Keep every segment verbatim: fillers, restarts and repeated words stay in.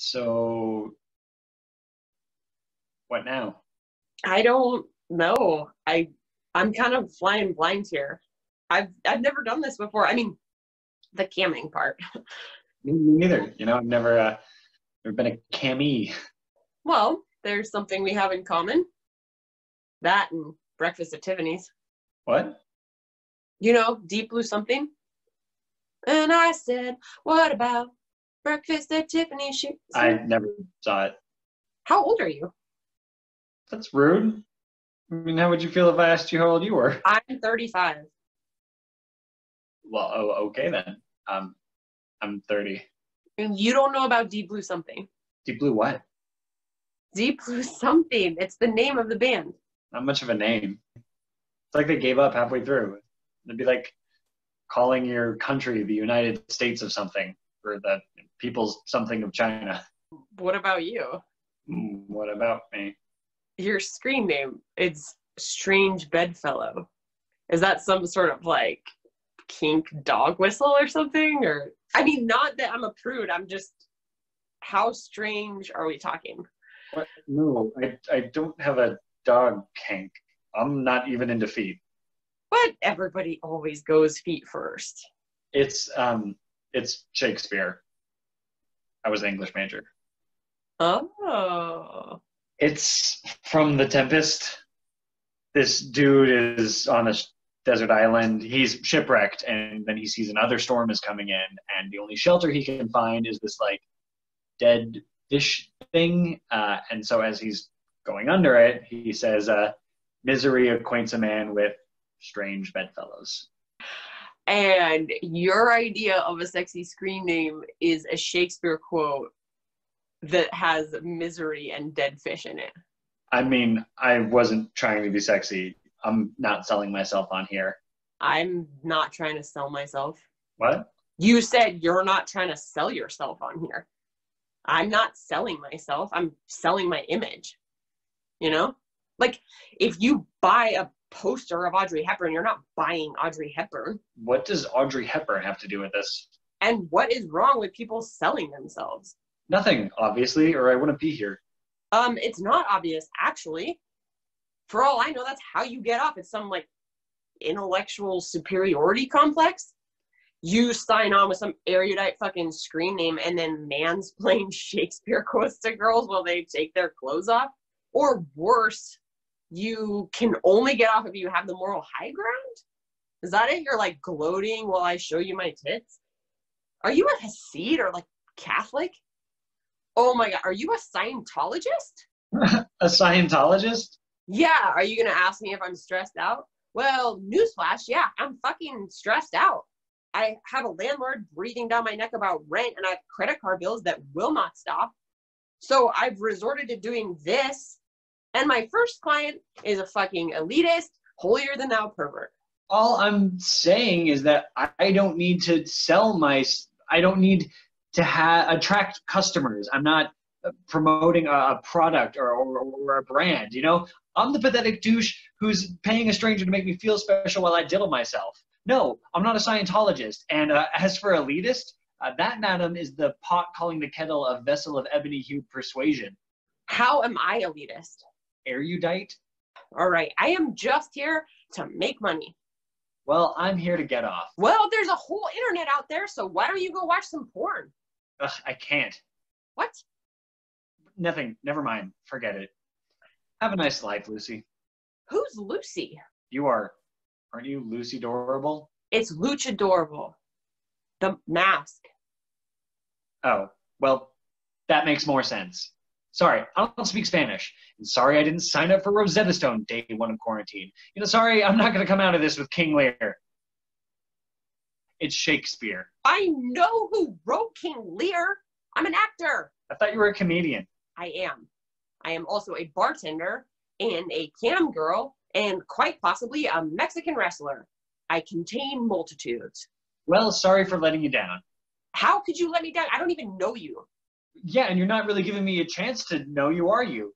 So what now? I don't know. I, I'm kind of flying blind here. I've, I've never done this before. I mean, the camming part. Me neither. You know, I've never, uh, never been a cammie. Well, there's something we have in common. That and Breakfast at Tiffany's. What? You know, Deep Blue Something. And I said, what about Breakfast at Tiffany's? She I never saw it. How old are you? That's rude. I mean, how would you feel if I asked you how old you were? I'm thirty-five. Well, oh, okay then. Um, I'm thirty. And you don't know about Deep Blue Something? Deep Blue what? Deep Blue Something. It's the name of the band. Not much of a name. It's like they gave up halfway through. It'd be like calling your country the United States of something, or the people's something of China. What about you? What about me? Your screen name, it's Strange Bedfellow. Is that some sort of like kink dog whistle or something? Or I mean, not that I'm a prude, I'm just, how strange are we talking? What? No, I, I don't have a dog kink. I'm not even into feet. But everybody always goes feet first. It's um, it's Shakespeare. I was an English major. Oh. It's from The Tempest. This dude is on a desert island. He's shipwrecked, and then he sees another storm is coming in, and the only shelter he can find is this like dead fish thing. Uh, and so as he's going under it, he says, uh, "Misery acquaints a man with strange bedfellows." And your idea of a sexy screen name is a Shakespeare quote that has misery and dead fish in it. I mean, I wasn't trying to be sexy. I'm not selling myself on here. I'm not trying to sell myself. What? You said you're not trying to sell yourself on here. I'm not selling myself. I'm selling my image. You know? Like, if you buy a poster of Audrey Hepburn, you're not buying Audrey Hepburn. What does Audrey Hepburn have to do with this? And what is wrong with people selling themselves? Nothing, obviously, or I wouldn't be here. Um, it's not obvious, actually. For all I know, that's how you get off. It's some, like, intellectual superiority complex. You sign on with some erudite fucking screen name and then mansplain Shakespeare quotes to girls while they take their clothes off. Or worse, you can only get off if you have the moral high ground? Is that it? You're like gloating while I show you my tits? Are you a Hasid or like Catholic? Oh my God, are you a Scientologist? A Scientologist? Yeah, are you gonna ask me if I'm stressed out? Well, newsflash, yeah, I'm fucking stressed out. I have a landlord breathing down my neck about rent, and I have credit card bills that will not stop. So I've resorted to doing this. And my first client is a fucking elitist, holier-than-thou pervert. All I'm saying is that I don't need to sell my, I don't need to ha attract customers. I'm not promoting a, a product or, or, or a brand, you know? I'm the pathetic douche who's paying a stranger to make me feel special while I diddle myself. No, I'm not a Scientologist. And uh, as for elitist, uh, that, madam, is the pot calling the kettle a vessel of ebony-hued persuasion. How am I elitist? Erudite? All right, I am just here to make money. Well, I'm here to get off. Well, there's a whole internet out there, so why don't you go watch some porn? Ugh, I can't. What? Nothing. Never mind. Forget it. Have a nice life, Lucy. Who's Lucy? You are. Aren't you Lucha Dorable? It's Lucha Dorable. The mask. Oh, well, that makes more sense. Sorry, I don't speak Spanish. And sorry I didn't sign up for Rosetta Stone day one of quarantine. You know, sorry, I'm not going to come out of this with King Lear. It's Shakespeare. I know who wrote King Lear. I'm an actor. I thought you were a comedian. I am. I am also a bartender and a cam girl and quite possibly a Mexican wrestler. I contain multitudes. Well, sorry for letting you down. How could you let me down? I don't even know you. Yeah, and you're not really giving me a chance to know you, are you?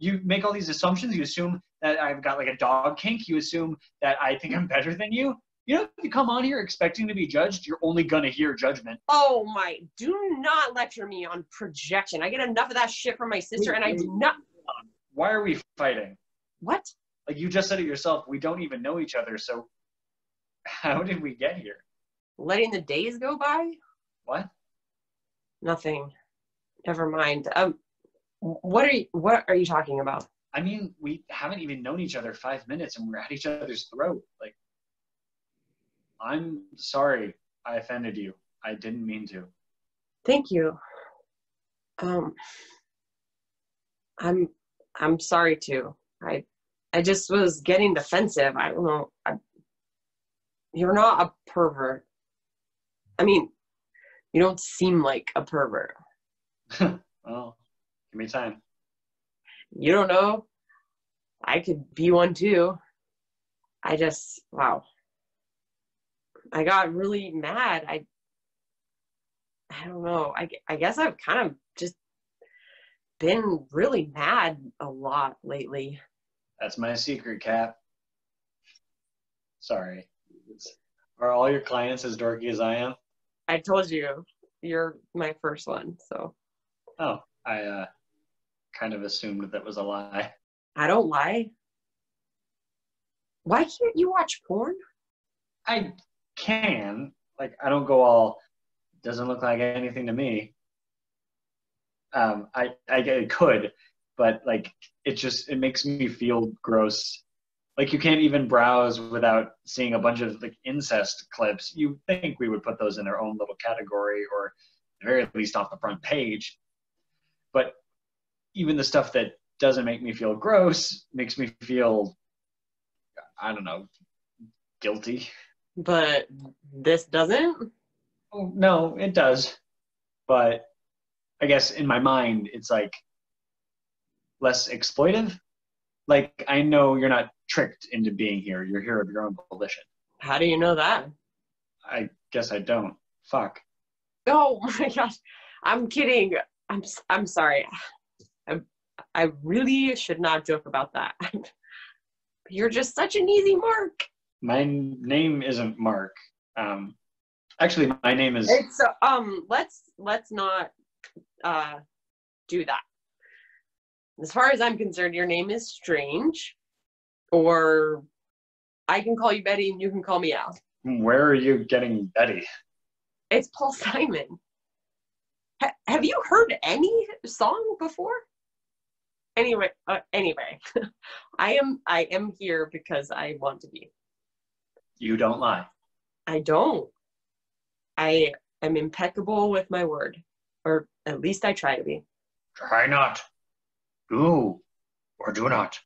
You make all these assumptions. You assume that I've got like a dog kink. You assume that I think I'm better than you. You know, if you come on here expecting to be judged, you're only going to hear judgment. Oh my, do not lecture me on projection. I get enough of that shit from my sister we, and I do not. Why are we fighting? What? Like you just said it yourself, we don't even know each other, so how did we get here? Letting the days go by? What? Nothing. Never mind. Um, what are you, what are you talking about? I mean, we haven't even known each other five minutes and we're at each other's throat. Like, I'm sorry I offended you. I didn't mean to. Thank you. Um, I'm, I'm sorry too. I, I just was getting defensive. I don't know. I, you're not a pervert. I mean, you don't seem like a pervert. Well, give me time. You don't know. I could be one too. I just, wow. I got really mad. I, I don't know. I, I guess I've kind of just been really mad a lot lately. That's my secret, Cap. Sorry. Are all your clients as dorky as I am? I told you. You're my first one, so. Oh, I uh, kind of assumed that was a lie. I don't lie. Why can't you watch porn? I can. Like, I don't go all, doesn't look like anything to me. Um, I, I, I could, but, like, it just, it makes me feel gross. Like, you can't even browse without seeing a bunch of, like, incest clips. You think we would put those in their own little category or, at the very least, off the front page. But even the stuff that doesn't make me feel gross makes me feel, I don't know, guilty. But this doesn't? Oh, no, it does. But I guess in my mind, it's like less exploitive. Like, I know you're not tricked into being here. You're here of your own volition. How do you know that? I guess I don't. Fuck. Oh my gosh. I'm kidding. I'm I'm sorry. I, I really should not joke about that. You're just such an easy mark. My name isn't Mark. Um, actually, my name is. It's uh, um. Let's let's not uh, do that. As far as I'm concerned, your name is strange, or I can call you Betty and you can call me Al. Where are you getting Betty? It's Paul Simon. Ha have you heard any song before? Anyway, uh, anyway, I am I am here because I want to be. You don't lie. I don't. I am impeccable with my word. Or at least I try to be. Try not. Do or do not.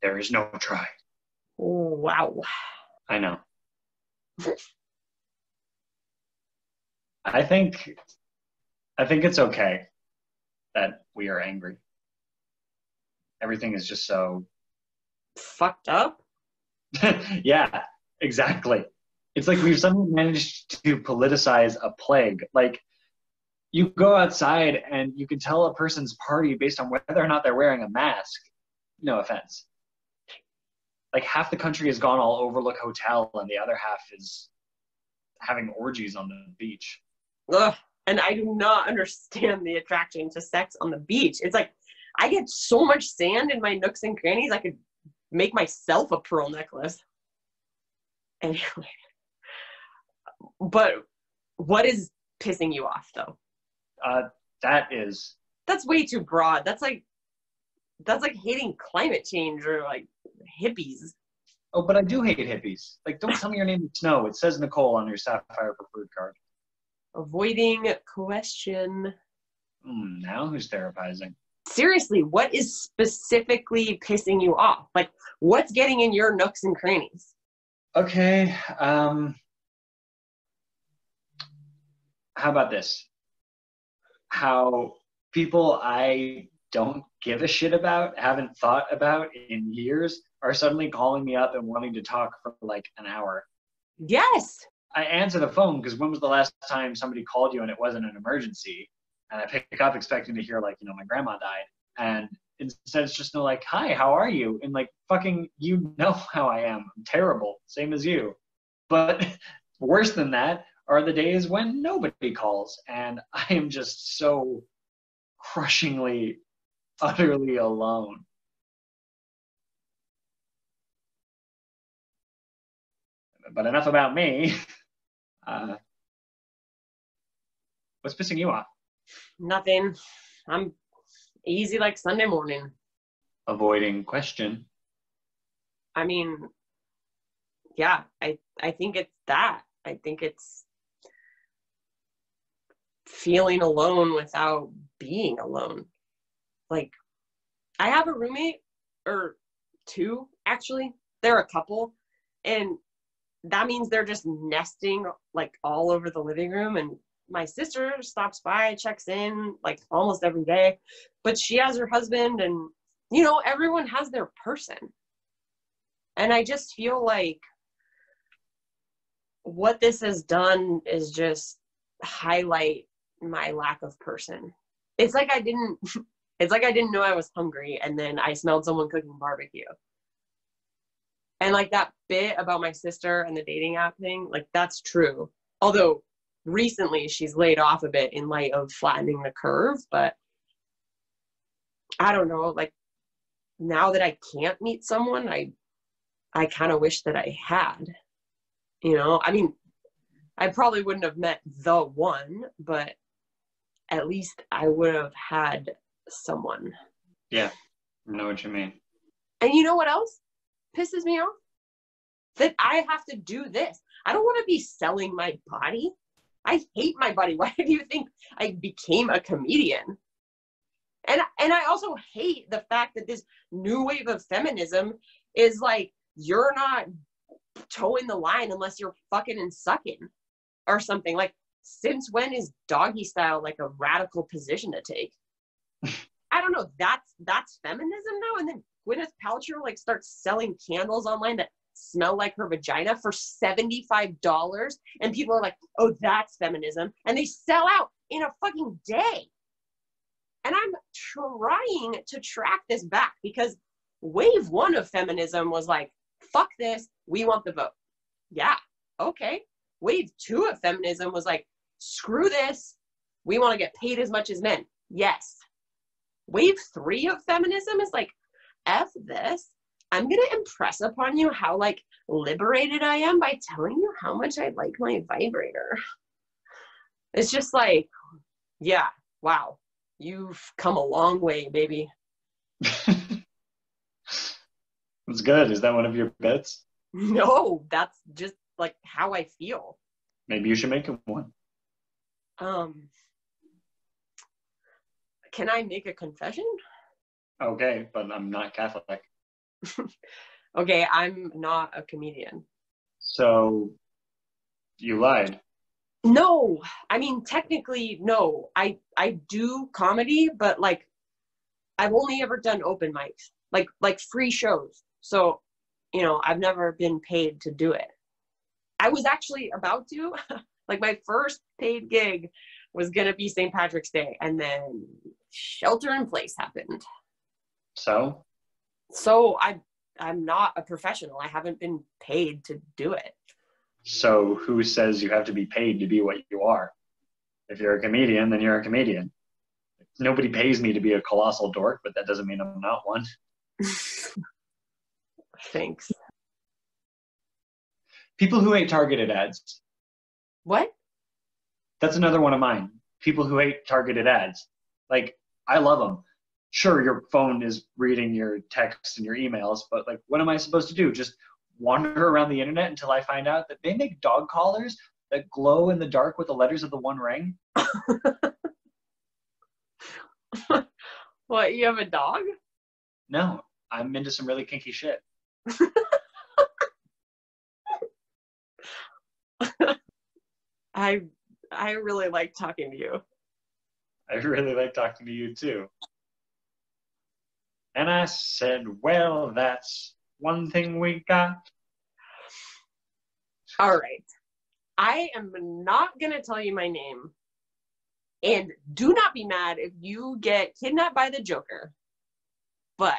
There is no try. Wow. I know. I think I think it's okay that we are angry. Everything is just so fucked up? Yeah. Exactly. It's like we've somehow managed to politicize a plague. Like, you go outside and you can tell a person's party based on whether or not they're wearing a mask. No offense. Like, half the country has gone all Overlook Hotel and the other half is having orgies on the beach. Ugh, and I do not understand the attraction to sex on the beach. It's like, I get so much sand in my nooks and crannies, I could make myself a pearl necklace. Anyway, but what is pissing you off, though? Uh, that is... That's way too broad. That's like, that's like hating climate change or like hippies. Oh, but I do hate hippies. Like, don't tell me your name is Snow. It says Nicole on your Sapphire Preferred card. Avoiding question. Mm, now who's therapizing? Seriously, what is specifically pissing you off? Like, what's getting in your nooks and crannies? Okay, um, how about this? How people I don't give a shit about, haven't thought about in years, are suddenly calling me up and wanting to talk for like an hour. Yes! I answer the phone, because when was the last time somebody called you and it wasn't an emergency? And I pick up expecting to hear, like, you know, my grandma died. And instead it's just no, like, hi, how are you? And like, fucking, you know how I am. I'm terrible. Same as you. But worse than that are the days when nobody calls. And I am just so crushingly, utterly alone. But enough about me. Uh, what's pissing you off? Nothing. I'm easy like Sunday morning. Avoiding question. I mean, yeah, I, I think it's that. I think it's feeling alone without being alone. Like, I have a roommate, or two, actually. They're a couple. And that means they're just nesting, like, all over the living room. And my sister stops by, checks in, like, almost every day. But she has her husband, and, you know, everyone has their person. And I just feel like what this has done is just highlight my lack of person. It's like I didn't, it's like I didn't know I was hungry, and then I smelled someone cooking barbecue. And like that bit about my sister and the dating app thing, like that's true. Although recently she's laid off a bit in light of flattening the curve, but I don't know, like now that I can't meet someone, I, I kind of wish that I had. You know, I mean, I probably wouldn't have met the one, but at least I would have had someone. Yeah, I know what you mean. And you know what else pisses me off? That I have to do this. I don't want to be selling my body. I hate my body. Why do you think I became a comedian? And and I also hate the fact that this new wave of feminism is like, you're not toeing the line unless you're fucking and sucking or something. Like, since when is doggy style like a radical position to take? I don't know. That's that's feminism now. And then Gwyneth Paltrow like starts selling candles online that smell like her vagina for seventy-five dollars, and people are like, oh, that's feminism, and they sell out in a fucking day. And I'm trying to track this back, because wave one of feminism was like, fuck this, we want the vote. Yeah, okay. Wave two of feminism was like, screw this, we want to get paid as much as men. Yes. Wave three of feminism is like, F this, I'm going to impress upon you how like liberated I am by telling you how much I like my vibrator. It's just like, yeah, wow, you've come a long way, baby. That's good. Is that one of your bets? No, that's just like how I feel. Maybe you should make a one. Um, can I make a confession? Okay, but I'm not Catholic. Okay, I'm not a comedian. So, you lied. No, I mean, technically, no. I, I do comedy, but like, I've only ever done open mics, like like free shows. So, you know, I've never been paid to do it. I was actually about to, like my first paid gig was gonna be Saint Patrick's Day, and then shelter in place happened. So? So I, I'm not a professional. I haven't been paid to do it. So who says you have to be paid to be what you are? If you're a comedian, then you're a comedian. Nobody pays me to be a colossal dork, but that doesn't mean I'm not one. Thanks. People who hate targeted ads. What? That's another one of mine. People who hate targeted ads. Like, I love them. Sure, your phone is reading your texts and your emails, but like, what am I supposed to do? Just wander around the internet until I find out that they make dog collars that glow in the dark with the letters of the One Ring? What, you have a dog? No, I'm into some really kinky shit. I, I really like talking to you. I really like talking to you too. And I said, well, that's one thing we got. All right. I am not going to tell you my name. And do not be mad if you get kidnapped by the Joker. But